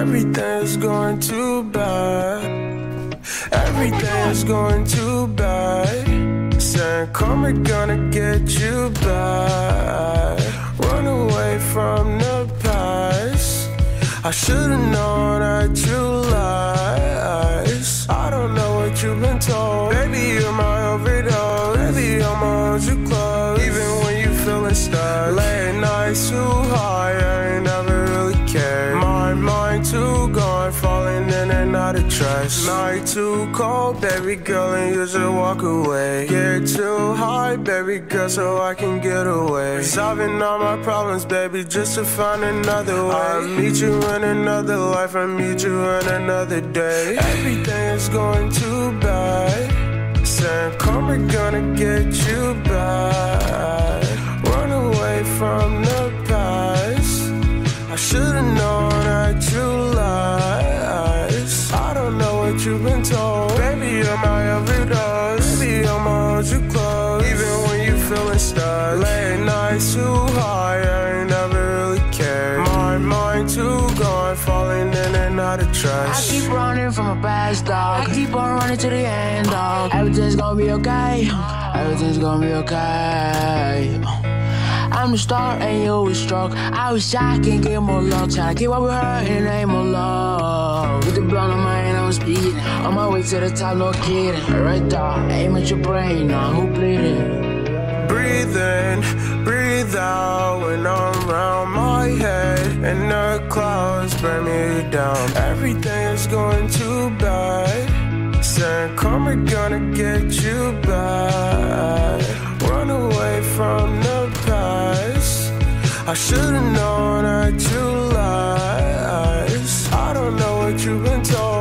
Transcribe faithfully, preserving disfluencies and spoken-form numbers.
Everything's going too bad. Everything's going too bad. Saying karma gonna get you back. Run away from the past. I should've known that you lies. I don't know what you've been told. Baby, you're my overdose. Baby, I'ma hold you close. Even when you feeling stuck. Late nights too high, I ain't never really cared. My mind too gone, falling in and out of trust. Night too cold, baby girl, and you should walk away. Get too high, baby girl, so I can get away. Solving all my problems, baby, just to find another way. I'll meet you in another life, I'll meet you in another day. Everything is going too bad. Saying karma gonna get you back. Run away from the past. I should've known that you lies. I don't know what you've been told. Baby, you're my overdose. Baby, I'ma hold you close. Even when you feeling stuck. Late nights too high, I ain't never really cared. My mind too gone, falling in and out of trust. I keep running from my past, dog. I keep on running to the end, dog. Everything's gonna be okay. Everything's gonna be okay. I'm the star and you was struck. I was shy, can't get more luck. Tryna get what we heard and I ain't more love. With the blonde on my hand, I'm speeding. On my way to the top, no kidding. Right there, aim at your brain, now who bleeding? Breathe in, breathe out. When I'm round my head and the clouds burn me down. Everything is going too bad. Saying karma gonna get you back. Run away from the past. I should've known that you lies. I don't know what you've been told.